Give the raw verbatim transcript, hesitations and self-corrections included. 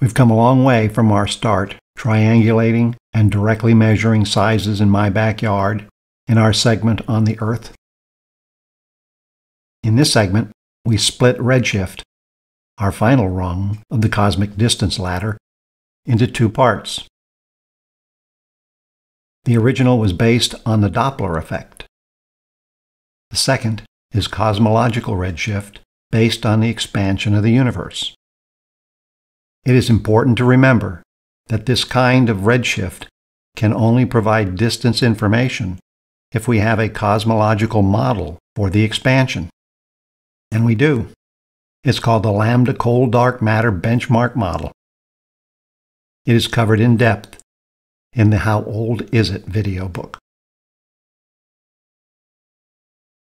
We've come a long way from our start, triangulating and directly measuring sizes in my backyard in our segment on the Earth. In this segment, we split redshift, our final rung of the cosmic distance ladder, into two parts. The original was based on the Doppler effect. The second is cosmological redshift, based on the expansion of the universe. It is important to remember that this kind of redshift can only provide distance information if we have a cosmological model for the expansion. And we do. It's called the Lambda Cold Dark Matter Benchmark Model. It is covered in depth in the How Old Is It video book.